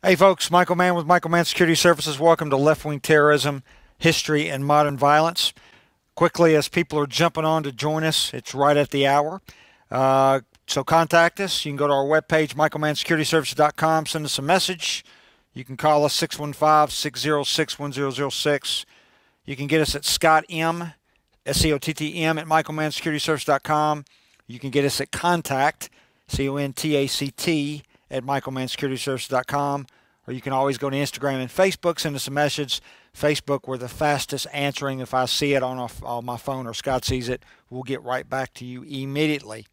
Hey folks, Michael Mann with Michael Mann Security Services. Welcome to Left-Wing Terrorism, History, and Modern Violence. Quickly, as people are jumping on to join us, it's right at the hour. So contact us. You can go to our webpage, michaelmannsecurityservices.com, send us a message. You can call us 615-606-1006. You can get us at Scott M, S-C-O-T-T-M, at michaelmannsecurityservices.com. You can get us at contact, C-O-N-T-A-C-T, at michaelmannsecurityservices.com, or you can always go to Instagram and Facebook, send us a message. Facebook, we're the fastest answering. If I see it on my phone or Scott sees it, we'll get right back to you immediately.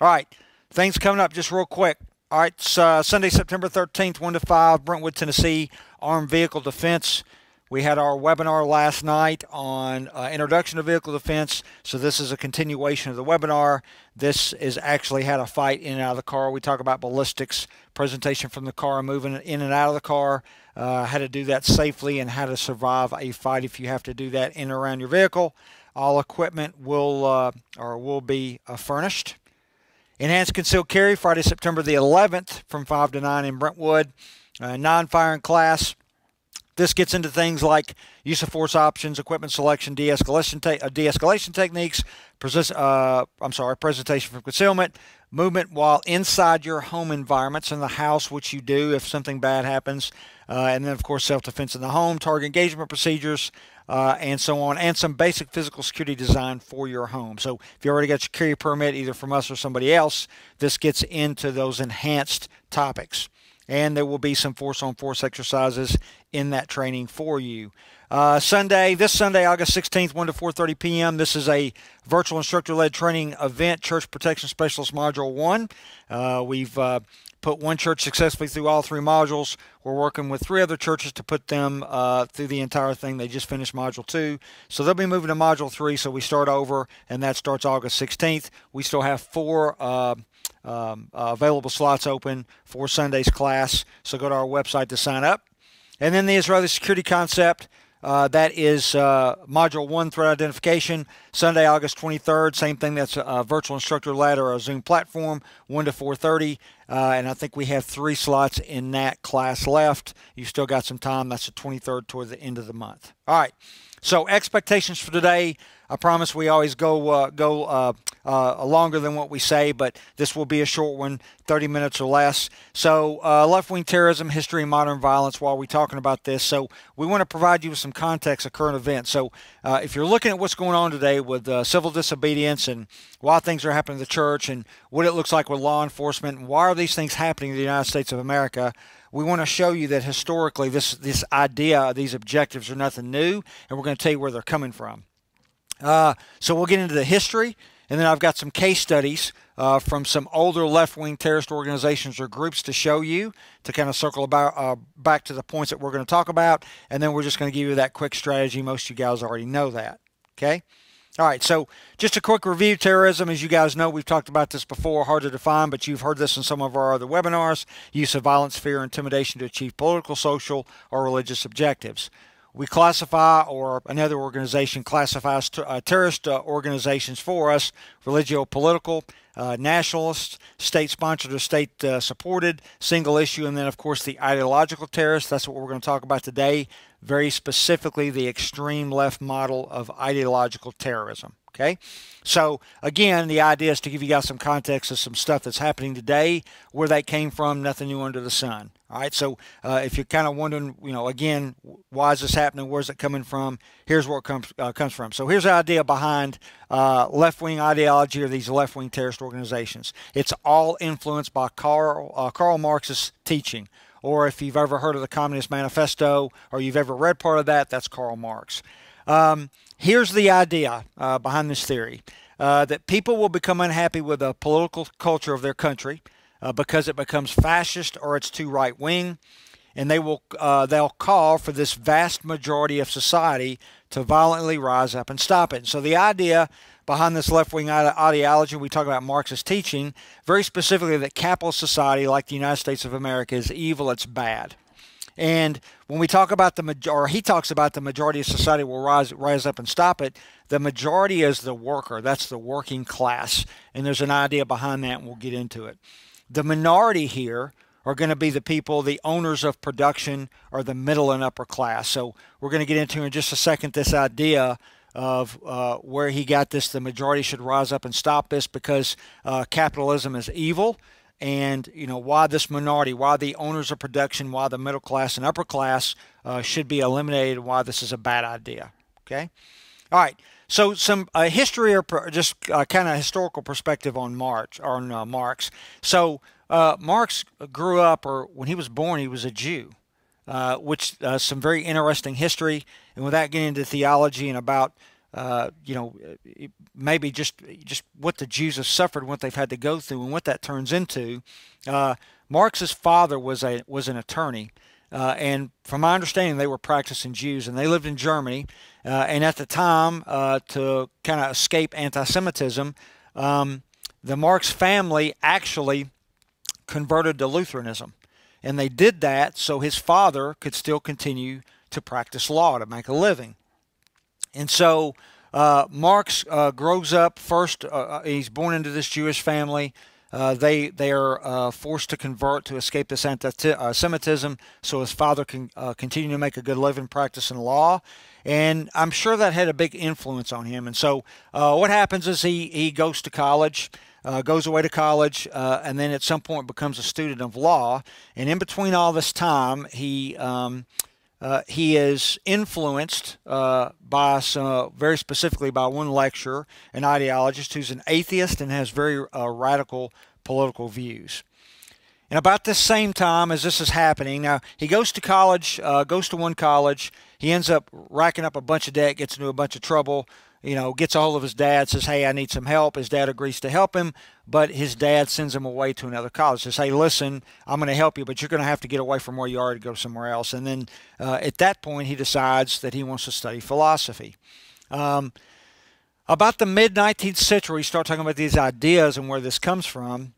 All right, things coming up just real quick. All right, it's, Sunday, September 13th, 1 to 5, Brentwood, Tennessee, Armed Vehicle Defense. We had our webinar last night on Introduction to Vehicle Defense, so this is a continuation of the webinar. This is actually how to fight in and out of the car. We talk about ballistics, presentation from the car, moving in and out of the car, how to do that safely, and how to survive a fight if you have to do that in and around your vehicle. All equipment will be furnished. Enhanced Concealed Carry, Friday, September the 11th from 5 to 9 in Brentwood. Non-firing class. This gets into things like use of force options, equipment selection, de-escalation techniques, presentation from concealment, movement while inside your home environments, in the house, which you do if something bad happens, and then, of course, self-defense in the home, target engagement procedures, and so on, and some basic physical security design for your home. So if you already got your carry permit, either from us or somebody else, this gets into those enhanced topics. And there will be some force-on-force exercises in that training for you. This Sunday, August 16th, 1 to 4:30 p.m., this is a virtual instructor-led training event, Church Protection Specialist Module 1. We've put one church successfully through all three modules. We're working with three other churches to put them through the entire thing. They just finished Module 2. So they'll be moving to Module 3, so we start over, and that starts August 16th. We still have four available slots open for Sunday's class, so go to our website to sign up. And then the Israeli security concept, that is Module 1, Threat Identification, Sunday, August 23rd. Same thing, that's a virtual instructor led or a Zoom platform, 1 to 4:30. And I think we have three slots in that class left. You've still got some time. That's the 23rd toward the end of the month. All right, so expectations for today. I promise we always go longer than what we say, but this will be a short one, 30 minutes or less. So left-wing terrorism, history, and modern violence while we're talking about this. So we want to provide you with some context of current events. So if you're looking at what's going on today with civil disobedience and why things are happening to the church and what it looks like with law enforcement and why are these things happening in the United States of America, we want to show you that historically this idea, these objectives are nothing new, and we're going to tell you where they're coming from. So we'll get into the history, and then I've got some case studies from some older left-wing terrorist organizations or groups to show you to kind of circle about back to the points that we're going to talk about, and then we're just going to give you that quick strategy. Most of you guys already know that, okay? All right, so just a quick review. Terrorism, as you guys know, we've talked about this before, hard to define, but you've heard this in some of our other webinars, use of violence, fear, intimidation to achieve political, social, or religious objectives. We classify, or another organization classifies terrorist organizations for us, religio-political, nationalist, state-sponsored or state-supported, single issue, and then, of course, the ideological terrorists. That's what we're going to talk about today, very specifically the extreme left model of ideological terrorism. Okay, so again, the idea is to give you guys some context of some stuff that's happening today, where that came from, nothing new under the sun. All right, so if you're kind of wondering, you know, again, why is this happening? Where's it coming from? Here's where it comes from. So here's the idea behind left-wing ideology or these left-wing terrorist organizations. It's all influenced by Karl Marx's teaching. Or if you've ever heard of the Communist Manifesto or you've ever read part of that, that's Karl Marx. Here's the idea behind this theory, that people will become unhappy with the political culture of their country because it becomes fascist or it's too right-wing, and they'll call for this vast majority of society to violently rise up and stop it. And so the idea behind this left-wing ideology, we talk about Marxist teaching, very specifically that capitalist society like the United States of America is evil, it's bad. And when we talk about he talks about the majority of society will rise up and stop it, the majority is the worker. That's the working class. And there's an idea behind that, and we'll get into it. The minority here are going to be the people, the owners of production, or the middle and upper class. So we're going to get into in just a second this idea of where he got this, the majority should rise up and stop this because capitalism is evil, and you know why this minority, why the owners of production, why the middle class and upper class should be eliminated, why this is a bad idea. Okay, all right. So some history or just kind of historical perspective on Marx. So Marx grew up, or when he was born, he was a Jew, which some very interesting history. And without getting into theology and about you know, maybe just what the Jews have suffered, what they've had to go through, and what that turns into. Marx's father was an attorney. And from my understanding, they were practicing Jews, and they lived in Germany. And at the time, to kind of escape anti-Semitism, the Marx family actually converted to Lutheranism. And they did that so his father could still continue to practice law to make a living. And so Marx grows up first. He's born into this Jewish family. They are forced to convert to escape this anti-Semitism so his father can continue to make a good living practicing law. And I'm sure that had a big influence on him. And so what happens is he goes to college, goes away to college, and then at some point becomes a student of law. And in between all this time, he is influenced by some, very specifically by one lecturer, an ideologist who's an atheist and has very radical political views. And about this same time as this is happening, now he goes to college, goes to one college. He ends up racking up a bunch of debt, gets into a bunch of trouble, you know, gets a hold of his dad, says, hey, I need some help. His dad agrees to help him, but his dad sends him away to another college. Says, hey, listen, I'm going to help you, but you're going to have to get away from where you are to go somewhere else. And then at that point, he decides that he wants to study philosophy. About the mid-19th century, we start talking about these ideas and where this comes from.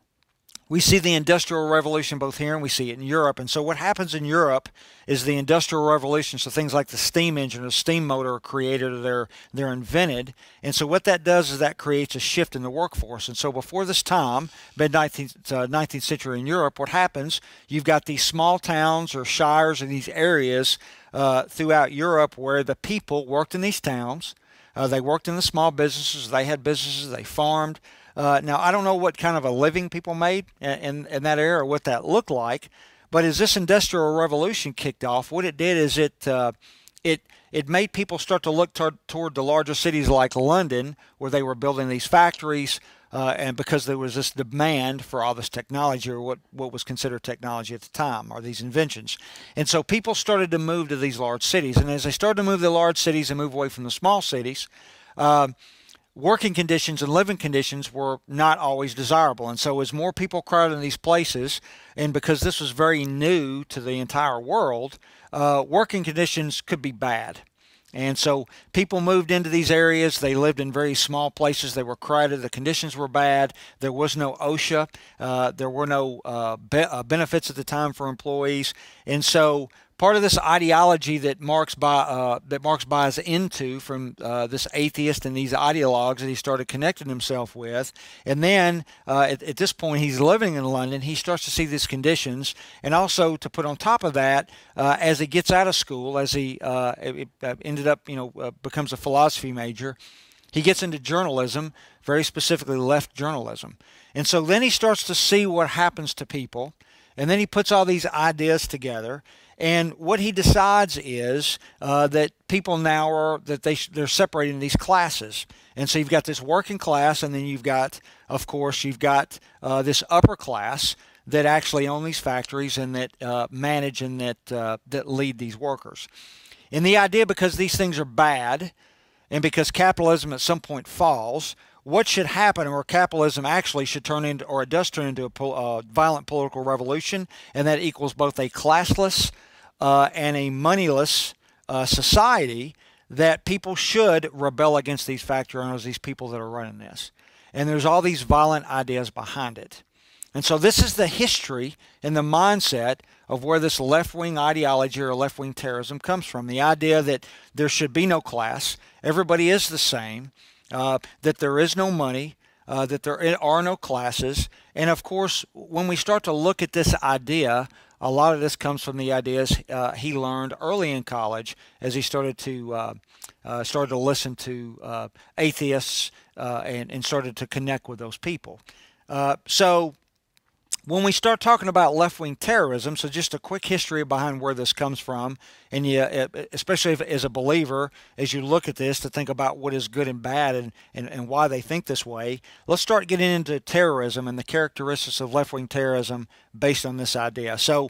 We see the Industrial Revolution both here and we see it in Europe. And so what happens in Europe is the Industrial Revolution, so things like the steam engine or the steam motor are created or they're invented. And so what that does is that creates a shift in the workforce. And so before this time, mid-19th 19th century in Europe, what happens, you've got these small towns or shires in these areas throughout Europe where the people worked in these towns. They worked in the small businesses. They had businesses. They farmed. Now, I don't know what kind of a living people made in that era or what that looked like, but as this Industrial Revolution kicked off, what it did is it made people start to look toward the larger cities like London, where they were building these factories, and because there was this demand for all this technology, or what was considered technology at the time, or these inventions. And so people started to move to these large cities, and as they started to move to the large cities and move away from the small cities, working conditions and living conditions were not always desirable. And so as more people crowded in these places, and because this was very new to the entire world, working conditions could be bad. And so people moved into these areas. They lived in very small places. They were crowded. The conditions were bad. There was no OSHA. There were no benefits at the time for employees. And so part of this ideology that Marx buys into from this atheist and these ideologues that he started connecting himself with, and then at this point he's living in London, he starts to see these conditions, and also to put on top of that, as he gets out of school, as he ended up, you know, becomes a philosophy major, he gets into journalism, very specifically left journalism, and so then he starts to see what happens to people, and then he puts all these ideas together. And what he decides is that people now are, that they're separating these classes. And so you've got this working class, and then you've got, of course, you've got this upper class that actually own these factories and that manage and that, that lead these workers. And the idea, because these things are bad and because capitalism at some point falls, what should happen, or capitalism actually should turn into, or it does turn into a violent political revolution, and that equals both a classless and a moneyless society, that people should rebel against these factory owners, these people that are running this. And there's all these violent ideas behind it. And so this is the history and the mindset of where this left-wing ideology or left-wing terrorism comes from. The idea that there should be no class, everybody is the same, that there is no money, that there are no classes. And of course, when we start to look at this idea, a lot of this comes from the ideas he learned early in college as he started to listen to atheists and started to connect with those people. So when we start talking about left-wing terrorism, so just a quick history behind where this comes from, and you, especially if, as a believer, as you look at this, to think about what is good and bad and why they think this way, let's start getting into terrorism and the characteristics of left-wing terrorism based on this idea. So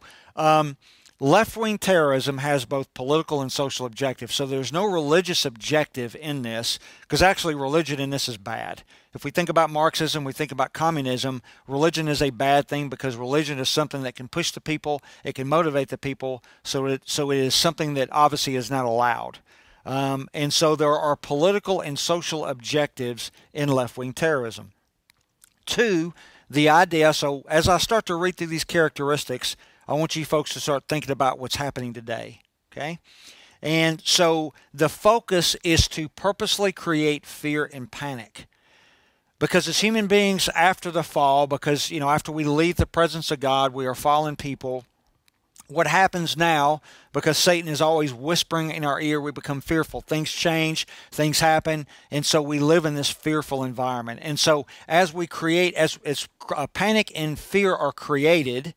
left-wing terrorism has both political and social objectives. So there's no religious objective in this, because actually religion in this is bad. If we think about Marxism, we think about communism, religion is a bad thing because religion is something that can push the people, it can motivate the people, so it is something that obviously is not allowed. And so there are political and social objectives in left-wing terrorism. Two, the idea, so as I start to read through these characteristics, I want you folks to start thinking about what's happening today, okay? And so the focus is to purposely create fear and panic. Because as human beings, after the fall, because, you know, after we leave the presence of God, we are fallen people. What happens now, because Satan is always whispering in our ear, we become fearful. Things change, things happen, and so we live in this fearful environment. And so as we create, as panic and fear are created,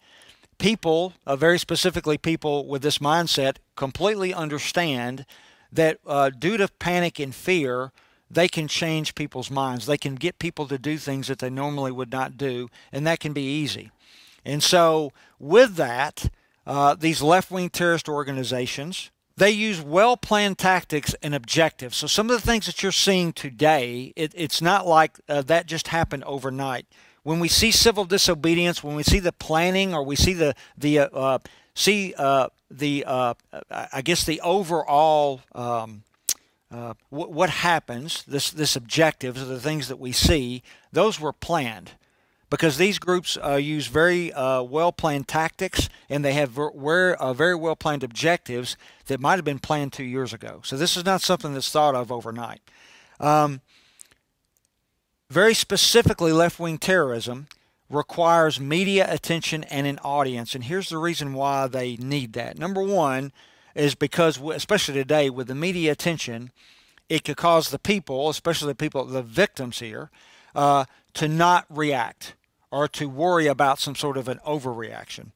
people, very specifically people with this mindset, completely understand that due to panic and fear, they can change people's minds. They can get people to do things that they normally would not do, and that can be easy. And so with that, these left-wing terrorist organizations, they use well-planned tactics and objectives. So some of the things that you're seeing today, it's not like that just happened overnight. When we see civil disobedience, when we see the planning, or we see the overall what happens, this objectives, the things that we see, those were planned, because these groups use very well-planned tactics, and they have very well-planned objectives that might have been planned 2 years ago. So this is not something that's thought of overnight. Very specifically, left-wing terrorism requires media attention and an audience, and here's the reason why they need that. Number one is because, especially today, with the media attention, it could cause the people, especially the people, the victims here, to not react or to worry about some sort of an overreaction.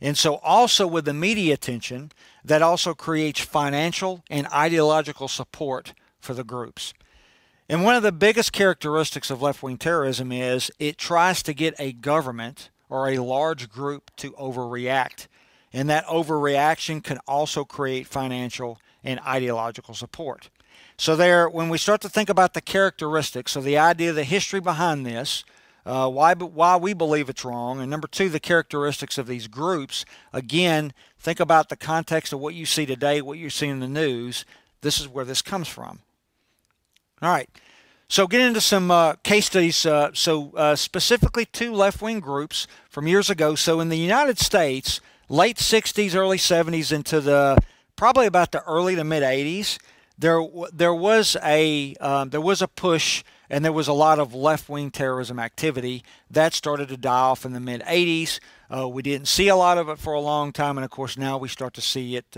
And so also with the media attention, that also creates financial and ideological support for the groups. And one of the biggest characteristics of left-wing terrorism is it tries to get a government or a large group to overreact. And that overreaction can also create financial and ideological support. So there, when we start to think about the characteristics, so the idea, the history behind this, why we believe it's wrong, and number two, the characteristics of these groups, again, think about the context of what you see today, what you see in the news. This is where this comes from. All right, so get into some case studies, specifically two left-wing groups from years ago. So in the United States, late 60s, early 70s, into the probably about the early to mid 80s, there was a push, and there was a lot of left-wing terrorism activity that started to die off in the mid 80s. We didn't see a lot of it for a long time, and of course now we start to see it.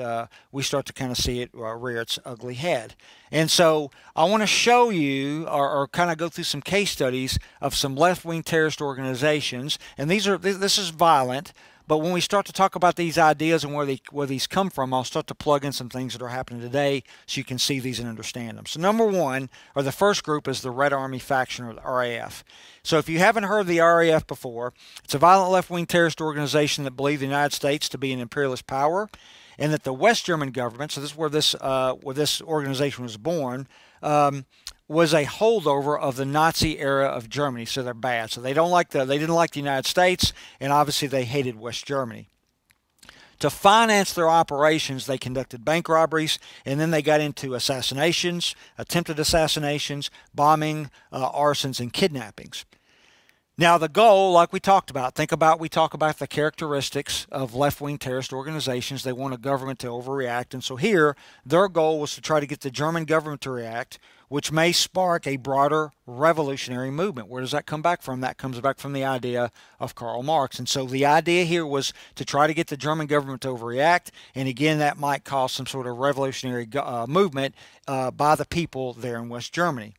We start to kind of see it rear its ugly head. And so I want to show you, or kind of go through some case studies of some left-wing terrorist organizations, and these are this is violent. But when we start to talk about these ideas and where these come from, I'll start to plug in some things that are happening today so you can see these and understand them. So number one, or the first group, is the Red Army Faction, or the RAF. So if you haven't heard of the RAF before, it's a violent left-wing terrorist organization that believed the United States to be an imperialist power, and that the West German government, so this is where this organization was born, was a holdover of the Nazi era of Germany. So they're bad. So they didn't like the United States, and obviously they hated West Germany. To finance their operations, they conducted bank robberies, and then they got into assassinations, attempted assassinations, bombing, arsons, and kidnappings. Now the goal, like we talked about, we talk about the characteristics of left-wing terrorist organizations. They want a government to overreact. And so here, their goal was to try to get the German government to react, which may spark a broader revolutionary movement. Where does that come back from? That comes back from the idea of Karl Marx. And so the idea here was to try to get the German government to overreact. And again, that might cause some sort of revolutionary movement by the people there in West Germany.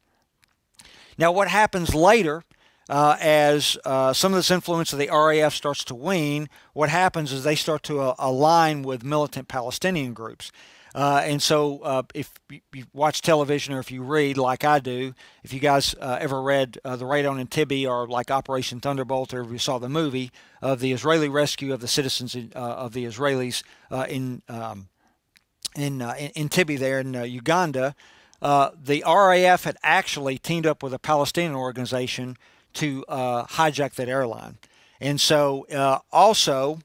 Now what happens later, as some of this influence of the RAF starts to wane, what happens is they start to align with militant Palestinian groups. And so if you watch television or if you read like I do, if you guys ever read The Raid on Entebbe or like Operation Thunderbolt, or if you saw the movie of the Israeli rescue of the citizens of the Israelis in Entebbe there in Uganda, the RAF had actually teamed up with a Palestinian organization to hijack that airline. And so also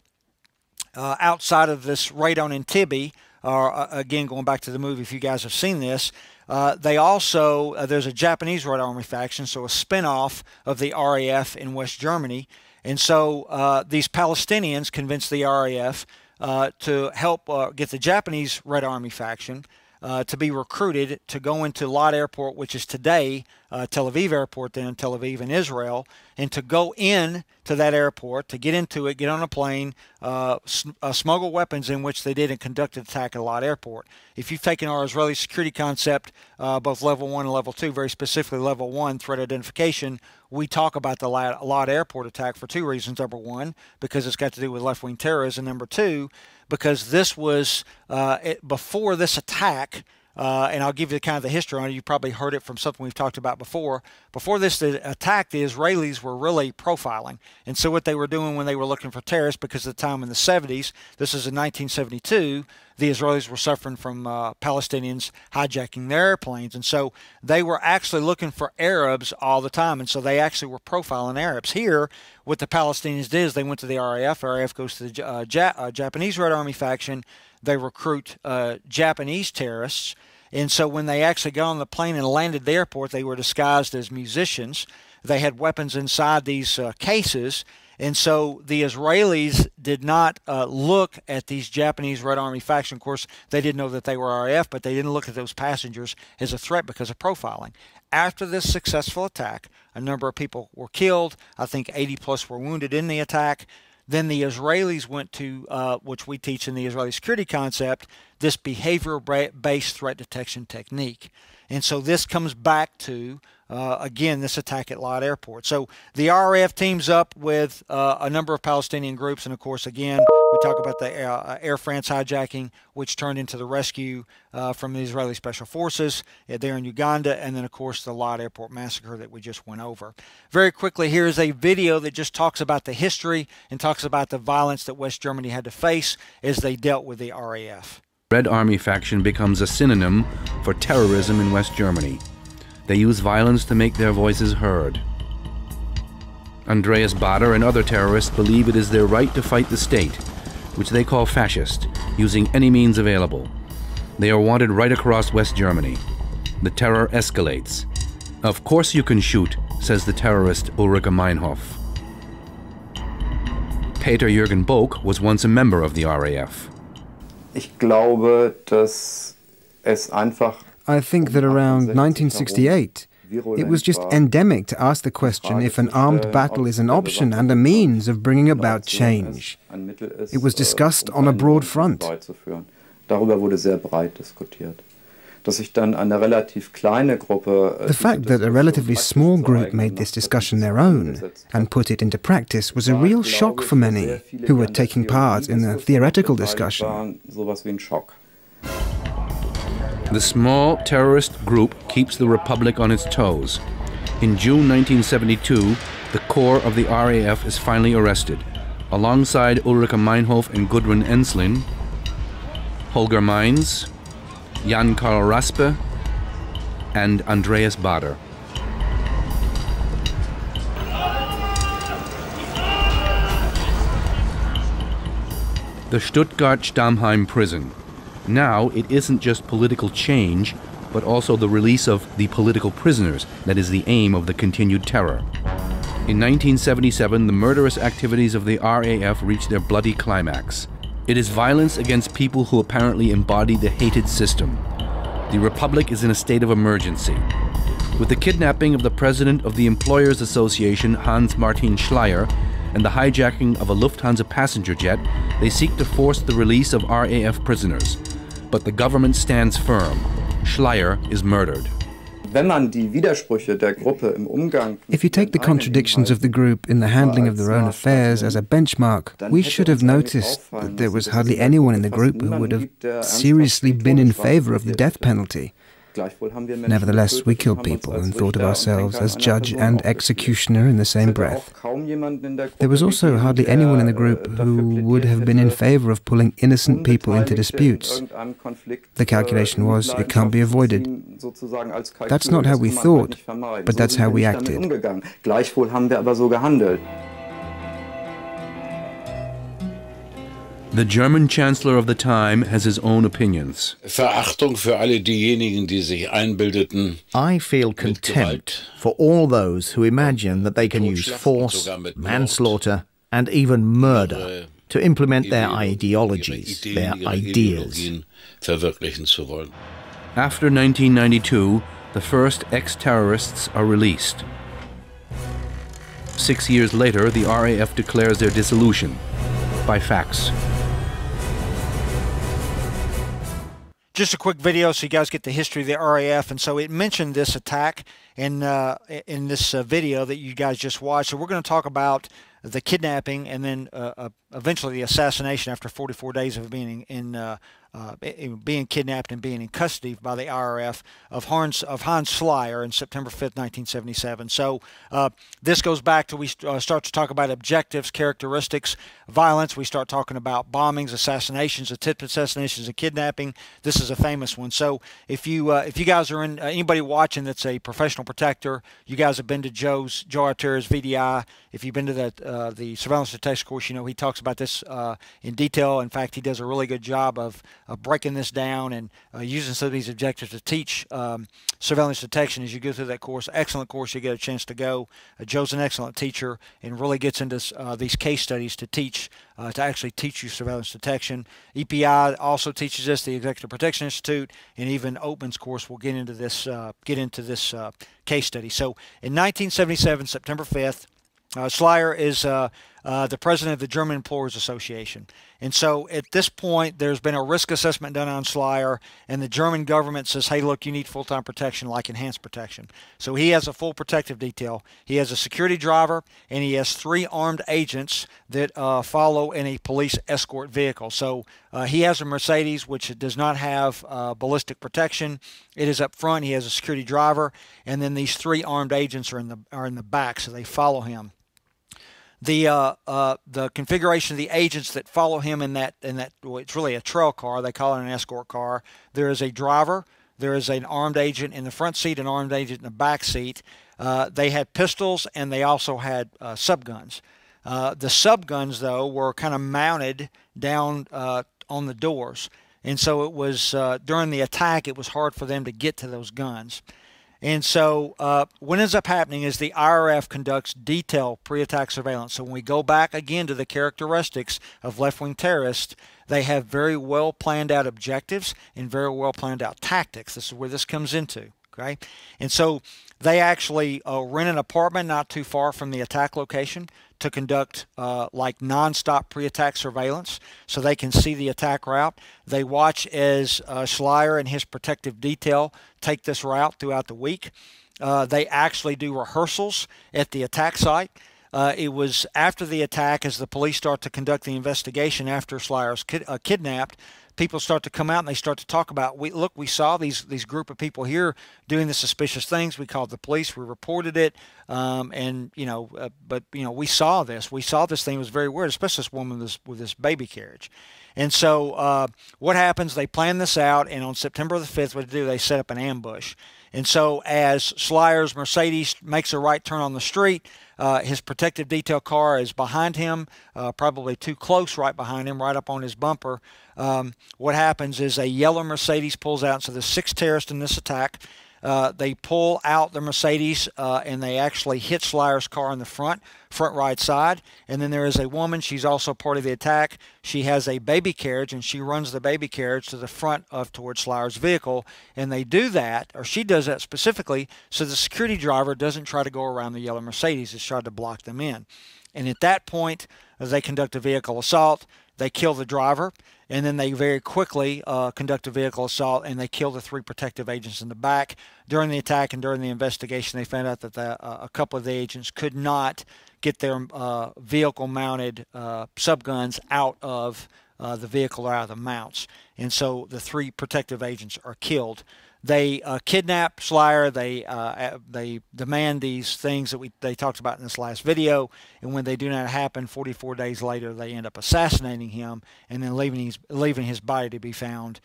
outside of this raid on Entebbe, again going back to the movie, if you guys have seen this, they also, there's a Japanese Red Army faction, so a spinoff of the RAF in West Germany. And so these Palestinians convinced the RAF to help get the Japanese Red Army faction to be recruited to go into Lod Airport, which is today Tel Aviv Airport, then in Tel Aviv in Israel, and to go in to that airport, to get into it, get on a plane, smuggle weapons in, which they did, and conduct an attack at Lod Airport. If you've taken our Israeli security concept, both level one and level two, very specifically level one, threat identification, we talk about the Lod Airport attack for two reasons. Number one, because it's got to do with left-wing terrorism. Number two, because this was, before this attack, and I'll give you kind of the history on it. You probably heard it from something we've talked about before. Before this attack, the Israelis were really profiling. And so what they were doing when they were looking for terrorists, because at the time in the 70s, this is in 1972, the Israelis were suffering from Palestinians hijacking their airplanes. And so they were actually looking for Arabs all the time. And so they actually were profiling Arabs. Here, what the Palestinians did is they went to the RAF. RAF goes to the Japanese Red Army faction. They recruit Japanese terrorists. And so when they actually got on the plane and landed at the airport, they were disguised as musicians. They had weapons inside these cases. And so the Israelis did not look at these Japanese Red Army faction. Of course, they didn't know that they were RAF, but they didn't look at those passengers as a threat because of profiling. After this successful attack, a number of people were killed. I think 80+ were wounded in the attack. Then the Israelis went to, which we teach in the Israeli security concept, this behavioral-based threat detection technique. And so this comes back to, again, this attack at Lod Airport. So the RAF teams up with a number of Palestinian groups. And, of course, again, we talk about the Air France hijacking, which turned into the rescue from the Israeli Special Forces there in Uganda. And then, of course, the Lod Airport massacre that we just went over. Very quickly, here is a video that just talks about the history and talks about the violence that West Germany had to face as they dealt with the RAF. Red Army faction becomes a synonym for terrorism in West Germany. They use violence to make their voices heard. Andreas Baader and other terrorists believe it is their right to fight the state, which they call fascist, using any means available. They are wanted right across West Germany. The terror escalates. "Of course you can shoot," says the terrorist Ulrike Meinhof. Peter Jürgen Boeck was once a member of the RAF. I think that around 1968, it was just endemic to ask the question if an armed battle is an option and a means of bringing about change. It was discussed on a broad front. The fact that a relatively small group made this discussion their own and put it into practice was a real shock for many who were taking part in the theoretical discussion. The small terrorist group keeps the Republic on its toes. In June 1972, the core of the RAF is finally arrested, alongside Ulrike Meinhof and Gudrun Enslin, Holger Meins, Jan Karl Raspe, and Andreas Baader. The Stuttgart Stammheim Prison. Now it isn't just political change, but also the release of the political prisoners that is the aim of the continued terror. In 1977, the murderous activities of the RAF reached their bloody climax. It is violence against people who apparently embody the hated system. The Republic is in a state of emergency. With the kidnapping of the president of the Employers Association, Hans Martin Schleyer, and the hijacking of a Lufthansa passenger jet, they seek to force the release of RAF prisoners. But the government stands firm. Schleyer is murdered. If you take the contradictions of the group in the handling of their own affairs as a benchmark, we should have noticed that there was hardly anyone in the group who would have seriously been in favor of the death penalty. Nevertheless, we killed people and thought of ourselves as judge and executioner in the same breath. There was also hardly anyone in the group who would have been in favor of pulling innocent people into disputes. The calculation was, it can't be avoided. That's not how we thought, but that's how we acted. The German Chancellor of the time has his own opinions. I feel contempt for all those who imagine that they can use force, manslaughter, and even murder to implement their ideologies, their ideas. After 1992, the first ex-terrorists are released. 6 years later, the RAF declares their dissolution by fax. Just a quick video so you guys get the history of the RAF. And so it mentioned this attack in this video that you guys just watched. So we're going to talk about the kidnapping and then eventually the assassination after 44 days of being being kidnapped and being in custody by the RAF of Hans Schleyer on September 5th, 1977. So this goes back to we start to talk about objectives, characteristics, violence. We start talking about bombings, assassinations, attempted assassinations, and kidnapping. This is a famous one. So if you guys are in anybody watching that's a professional protector, you guys have been to Joe Artera's V.D.I. If you've been to the surveillance detection course, you know he talks about this in detail. In fact, he does a really good job of breaking this down and using some of these objectives to teach surveillance detection as you go through that course. Excellent course, you get a chance to go. Joe's an excellent teacher and really gets into these case studies to teach, to actually teach you surveillance detection. EPI also teaches this, the Executive Protection Institute, and even Oatman's course will get into this case study. So in 1977, September 5th, Schleyer is the president of the German Employers Association. And so at this point, there's been a risk assessment done on Schleyer, and the German government says, hey, look, you need full-time protection like enhanced protection. So he has a full protective detail. He has a security driver, and he has 3 armed agents that follow in a police escort vehicle. So he has a Mercedes, which does not have ballistic protection. It is up front. He has a security driver, and then these 3 armed agents are in the back, so they follow him. The configuration of the agents that follow him in that well, it's really a trail car. They call it an escort car. There is a driver. There is an armed agent in the front seat, an armed agent in the back seat. They had pistols, and they also had subguns. The subguns, though, were kind of mounted down on the doors. And so it was during the attack, it was hard for them to get to those guns. And so what ends up happening is the RAF conducts detailed pre-attack surveillance. So when we go back again to the characteristics of left-wing terrorists, they have very well planned out objectives and very well planned out tactics. This is where this comes into, okay? And so they actually rent an apartment not too far from the attack location to conduct like nonstop pre-attack surveillance so they can see the attack route. They watch as Schleyer and his protective detail take this route throughout the week. They actually do rehearsals at the attack site. It was after the attack, as the police start to conduct the investigation after Schleyer's kidnapped, people start to come out and they start to talk about, look, we saw these group of people here doing the suspicious things. We called the police. We reported it. And, you know, but, you know, we saw this. We saw this thing. It was very weird, especially this woman with this baby carriage. And so what happens, they plan this out, and on September the 5th, what they do, they set up an ambush. And so as Schleyer's Mercedes makes a right turn on the street, his protective detail car is behind him, probably too close right behind him, right up on his bumper. What happens is a yellow Mercedes pulls out, so there's 6 terrorists in this attack. They pull out the Mercedes and they actually hit Schleyer's car in the front right side. And then there is a woman. She's also part of the attack. She has a baby carriage, and she runs the baby carriage to the front of towards Schleyer's vehicle. And they do that, or she does that specifically, so the security driver doesn't try to go around the yellow Mercedes. It's tried to block them in. And at that point, as they conduct a vehicle assault, they kill the driver, and then they very quickly conduct a vehicle assault, and they kill the three protective agents in the back. During the attack and during the investigation, they found out that a couple of the agents could not get their vehicle-mounted subguns out of the vehicle or out of the mounts. And so the three protective agents are killed. They kidnap Schleyer. They demand these things that they talked about in this last video. And when they do not happen, 44 days later, they end up assassinating him and then leaving his body to be found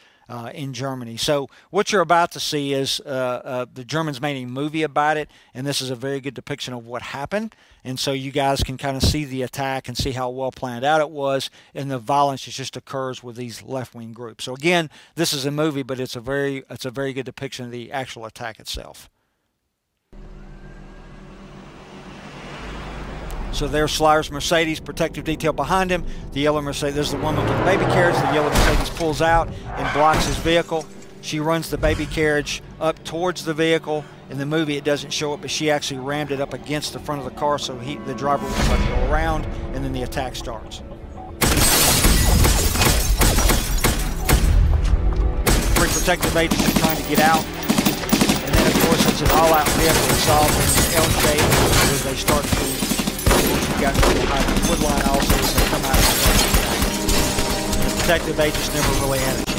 in Germany. So what you're about to see is the Germans made a movie about it, and this is a very good depiction of what happened. And so you guys can kind of see the attack and see how well planned out it was, and the violence that just occurs with these left-wing groups. So again, this is a movie, but it's a very good depiction of the actual attack itself. So there's Schleyer's Mercedes, protective detail behind him. The yellow Mercedes, there's the woman with the baby carriage. The yellow Mercedes pulls out and blocks his vehicle. She runs the baby carriage up towards the vehicle. In the movie, it doesn't show it, but she actually rammed it up against the front of the car, so the driver will try to go around, and then the attack starts. Three protective agents are trying to get out. And then, of course, it's an all-out vehicle assault. It's LJ as they start to... You've got to hide the wood line also as they come out of the way. The protective agents never really had a chance.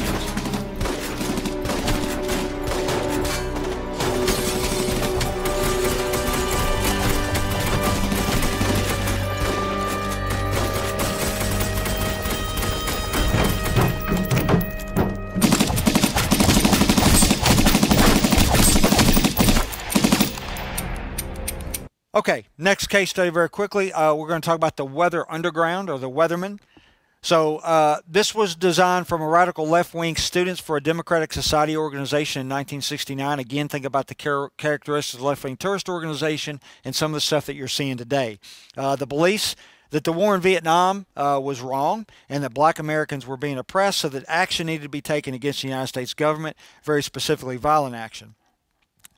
Okay, next case study very quickly. We're going to talk about the Weather Underground, or the Weathermen. So this was designed from a radical left-wing students for a democratic society organization in 1969. Again, think about the characteristics of the left-wing terrorist organization and some of the stuff that you're seeing today. The beliefs that the war in Vietnam was wrong and that black Americans were being oppressed, so that action needed to be taken against the United States government, very specifically violent action.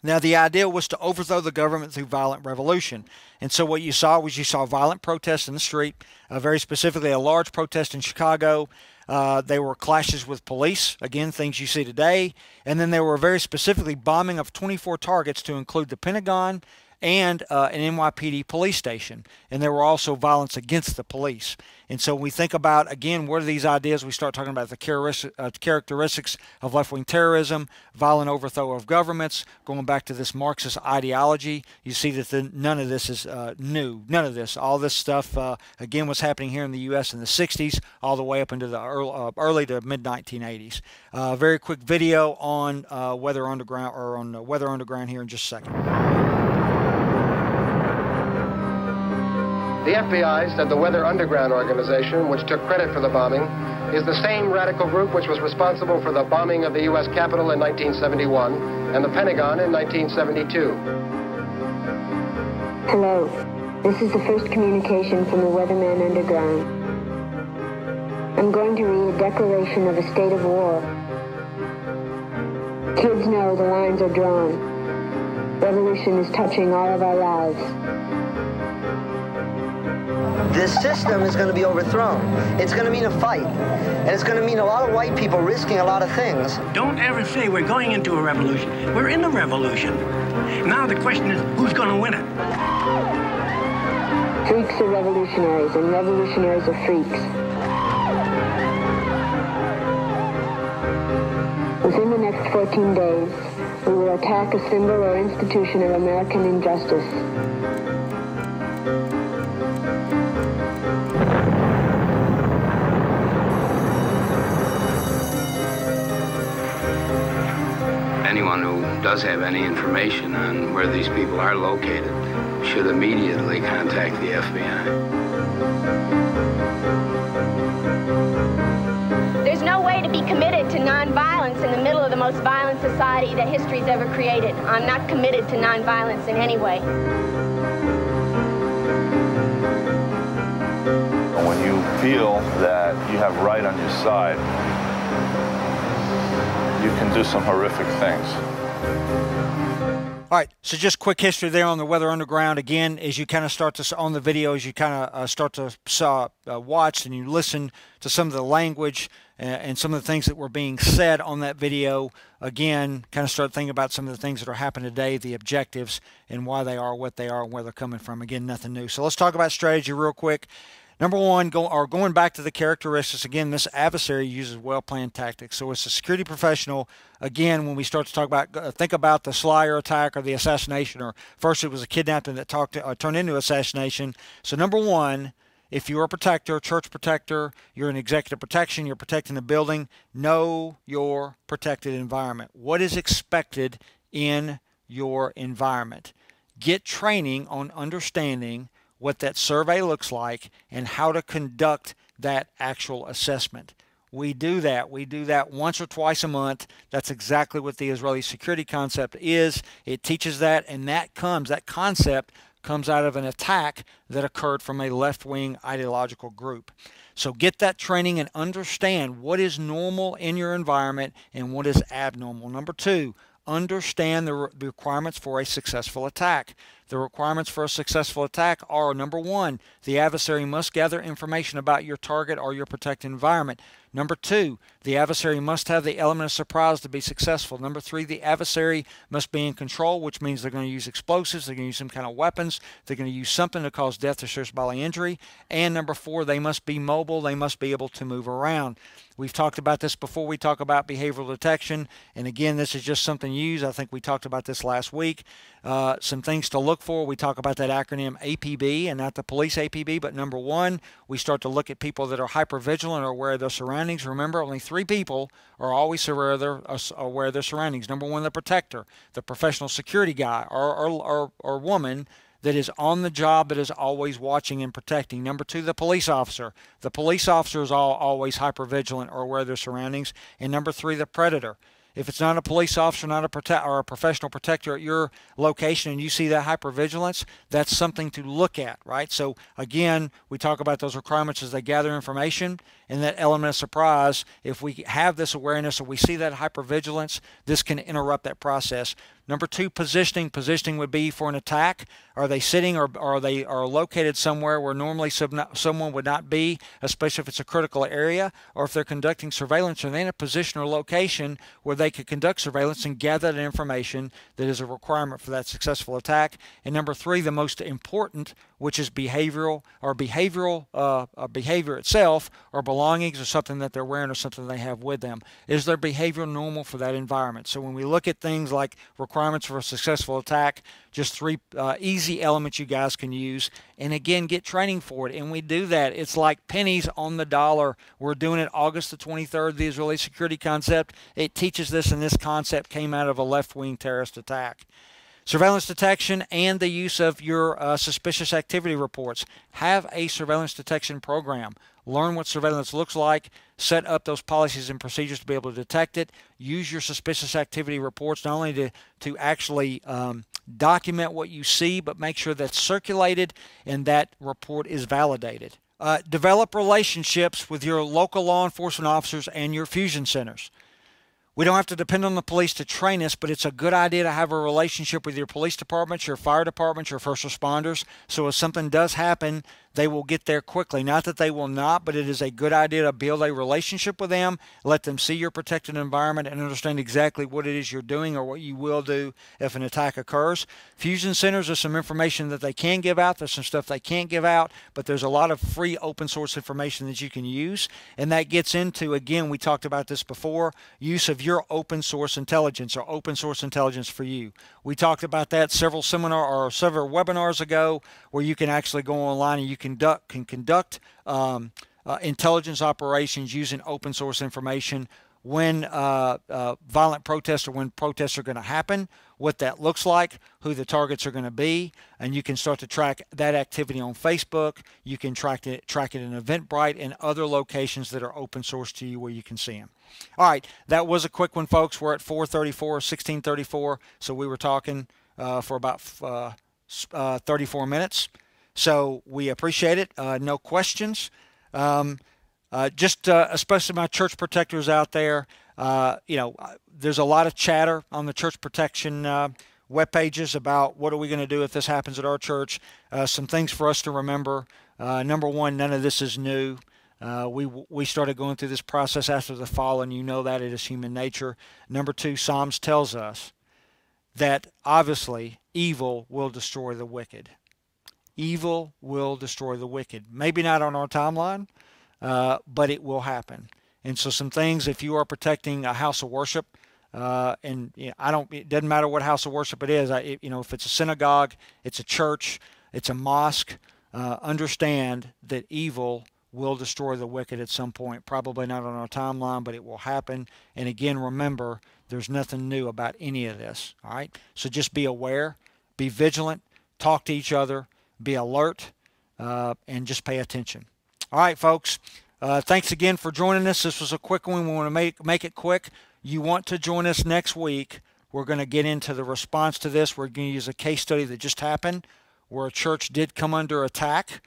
Now, the idea was to overthrow the government through violent revolution. And so what you saw was violent protests in the street, very specifically a large protest in Chicago. There were clashes with police, again, things you see today. And then there were very specifically bombing of 24 targets to include the Pentagon and an NYPD police station. And there were also violence against the police. And so when we think about, again, what are these ideas? We start talking about the characteristics of left-wing terrorism, violent overthrow of governments, going back to this Marxist ideology. You see that none of this is new. None of this. All this stuff, again, was happening here in the U.S. in the 60s, all the way up into the early to mid-1980s. Very quick video on Weather Underground, or on Weather Underground here in just a second. The FBI said the Weather Underground organization, which took credit for the bombing, is the same radical group which was responsible for the bombing of the US Capitol in 1971 and the Pentagon in 1972. Hello. This is the first communication from the Weatherman Underground. I'm going to read a declaration of a state of war. Kids know the lines are drawn. Revolution is touching all of our lives. This system is going to be overthrown. It's going to mean a fight. And it's going to mean a lot of white people risking a lot of things. Don't ever say we're going into a revolution. We're in a revolution. Now the question is, who's going to win it? Freaks are revolutionaries, and revolutionaries are freaks. Within the next 14 days, we will attack a symbol or institution of American injustice. Anyone who does have any information on where these people are located should immediately contact the FBI. There's no way to be committed to nonviolence in the middle of the most most violent society that history's ever created. I'm not committed to nonviolence in any way. When you feel that you have right on your side, you can do some horrific things. All right, so just quick history there on the Weather Underground. Again, as you kind of start to, on the video, as you kind of start to watch and you listen to some of the language and some of the things that were being said on that video, again, kind of start thinking about some of the things that are happening today, the objectives and why they are, what they are, and where they're coming from. Again, nothing new. So let's talk about strategy real quick. Number one, going back to the characteristics, again, this adversary uses well-planned tactics. So as a security professional, again, when we start to talk about, think about the Schleyer attack or the assassination, or first it was a kidnapping that turned into assassination. So number one, if you're a protector, church protector, you're in executive protection, you're protecting the building, know your protected environment. What is expected in your environment? Get training on understanding what that survey looks like and how to conduct that actual assessment. We do that. We do that once or twice a month. That's exactly what the Israeli security concept is. It teaches that, and that concept comes out of an attack that occurred from a left-wing ideological group. So get that training and understand what is normal in your environment and what is abnormal. Number two, understand the requirements for a successful attack. The requirements for a successful attack are, number one, the adversary must gather information about your target or your protected environment. Number two, the adversary must have the element of surprise to be successful. Number three, the adversary must be in control, which means they're going to use explosives, they're going to use some kind of weapons, they're going to use something to cause death or serious bodily injury. And number four, they must be mobile, they must be able to move around. We've talked about this before. We talk about behavioral detection. And again, this is just something used. I think we talked about this last week. Some things to look for. We talk about that acronym APB, and not the police APB, but number one, we start to look at people that are hypervigilant or aware of their surroundings. Remember, only three people are always aware of their surroundings. Number one, the protector, the professional security guy or woman that is on the job, that is always watching and protecting. Number two, the police officer. The police officer is always hypervigilant or aware of their surroundings. And number three, the predator. If it's not a police officer, not a or a professional protector at your location, and you see that hypervigilance, that's something to look at, right? So again, we talk about those requirements as they gather information, and that element of surprise. If we have this awareness or we see that hypervigilance, this can interrupt that process. Number two, positioning. Positioning would be for an attack. Are they sitting or are they located somewhere where normally someone would not be, especially if it's a critical area, or if they're conducting surveillance? Are they in a position or location where they could conduct surveillance and gather that information that is a requirement for that successful attack? And number three, the most important, which is behavioral or behavior itself, or belongings, or something that they're wearing or something they have with them. Is their behavior normal for that environment? So when we look at things like requirements for a successful attack, just three easy elements you guys can use, and again, get training for it. And we do that. It's like pennies on the dollar. We're doing it August the 23rd, the Israeli security concept. It teaches this, and this concept came out of a left-wing terrorist attack. Surveillance detection and the use of your suspicious activity reports. Have a surveillance detection program. Learn what surveillance looks like. Set up those policies and procedures to be able to detect it. Use your suspicious activity reports not only to actually document what you see, but make sure that's circulated and that report is validated. Develop relationships with your local law enforcement officers and your fusion centers. We don't have to depend on the police to train us, but it's a good idea to have a relationship with your police departments, your fire departments, your first responders. So if something does happen, they will get there quickly. Not that they will not, but it is a good idea to build a relationship with them, let them see your protected environment, and understand exactly what it is you're doing or what you will do if an attack occurs. Fusion centers, there's some information that they can give out. There's some stuff they can't give out, but there's a lot of free open source information that you can use. And that gets into, again, we talked about this before, use of your open source intelligence or open source intelligence for you. We talked about that several webinars ago, where you can actually go online and you can conduct intelligence operations using open source information. when violent protests or when protests are going to happen, what that looks like, who the targets are going to be, and you can start to track that activity on Facebook. You can track it in Eventbrite and other locations that are open source to you where you can see them. All right, that was a quick one, folks. We're at 16:34, so we were talking for about 34 minutes. So we appreciate it. No questions. Especially my church protectors out there, you know, there's a lot of chatter on the church protection web pages about what are we going to do if this happens at our church. Some things for us to remember. Number one, none of this is new. We started going through this process after the fall, and you know that it is human nature. Number two, Psalms tells us that obviously evil will destroy the wicked. Evil will destroy the wicked. Maybe not on our timeline, but it will happen. And so some things, if you are protecting a house of worship, and you know, it doesn't matter what house of worship it is. You know, if it's a synagogue, it's a church, it's a mosque, understand that evil will destroy the wicked at some point. Probably not on our timeline, but it will happen. And again, remember, there's nothing new about any of this. All right. So just be aware, be vigilant, talk to each other, be alert, and just pay attention. All right, folks, thanks again for joining us. This was a quick one. We want to make it quick. You want to join us next week. We're going to get into the response to this. We're going to use a case study that just happened where a church did come under attack,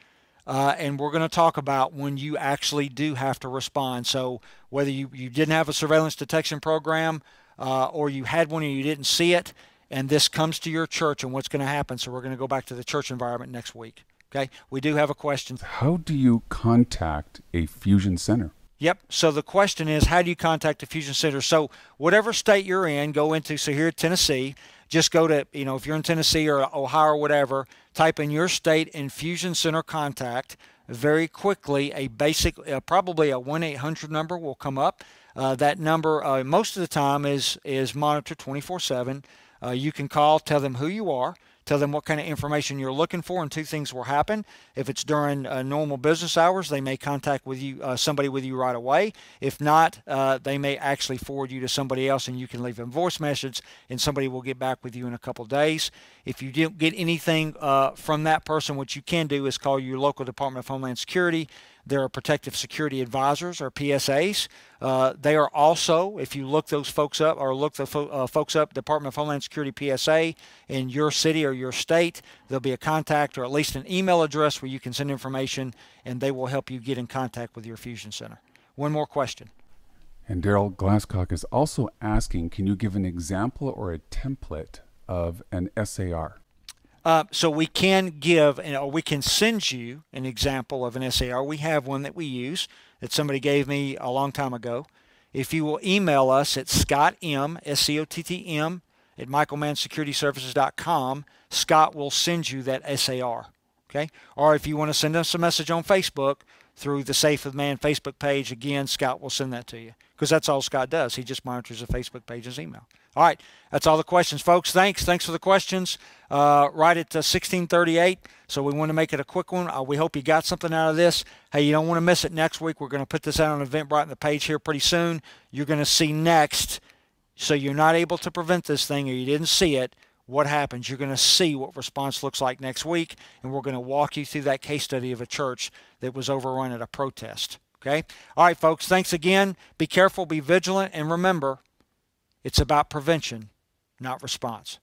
and we're going to talk about when you actually do have to respond. So whether you didn't have a surveillance detection program or you had one and you didn't see it, and this comes to your church and what's going to happen. So we're going to go back to the church environment next week. Okay, we do have a question. How do you contact a fusion center? Yep, so the question is, how do you contact a fusion center? So whatever state you're in, go into, so here in Tennessee, just go to, you know, if you're in Tennessee or Ohio or whatever, type in your state and fusion center contact. Very quickly, a basic, probably a 1-800 number will come up. That number, most of the time, is monitored 24/7. You can call, tell them who you are. Tell them what kind of information you're looking for, and two things will happen. If it's during normal business hours, they may contact with you, somebody with you right away. If not, they may actually forward you to somebody else, and you can leave a voice message, and somebody will get back with you in a couple days. If you didn't get anything from that person, what you can do is call your local Department of Homeland Security. There are protective security advisors, or PSAs. They are also, if you look those folks up, or look the folks up, Department of Homeland Security PSA in your city or your state, there'll be a contact or at least an email address where you can send information, and they will help you get in contact with your fusion center. One more question. And Daryl Glasscock is also asking, can you give an example or a template of an SAR? So we can give, or we can send you an example of an SAR. We have one that we use that somebody gave me a long time ago. If you will email us at scottm@michaelmannsecurityservices.com, Scott will send you that SAR. Okay? Or if you want to send us a message on Facebook through the Safe with Man Facebook page, again, Scott will send that to you, because that's all Scott does. He just monitors the Facebook page and his email. All right, that's all the questions, folks. Thanks. Thanks for the questions. Right at 16:38, so we want to make it a quick one. We hope you got something out of this. Hey, you don't want to miss it next week. We're going to put this out on Eventbrite on the page here pretty soon. You're going to see next, so you're not able to prevent this thing or you didn't see it, what happens. You're going to see what response looks like next week, and we're going to walk you through that case study of a church that was overrun at a protest. Okay? All right, folks, thanks again. Be careful, be vigilant, and remember, it's about prevention, not response.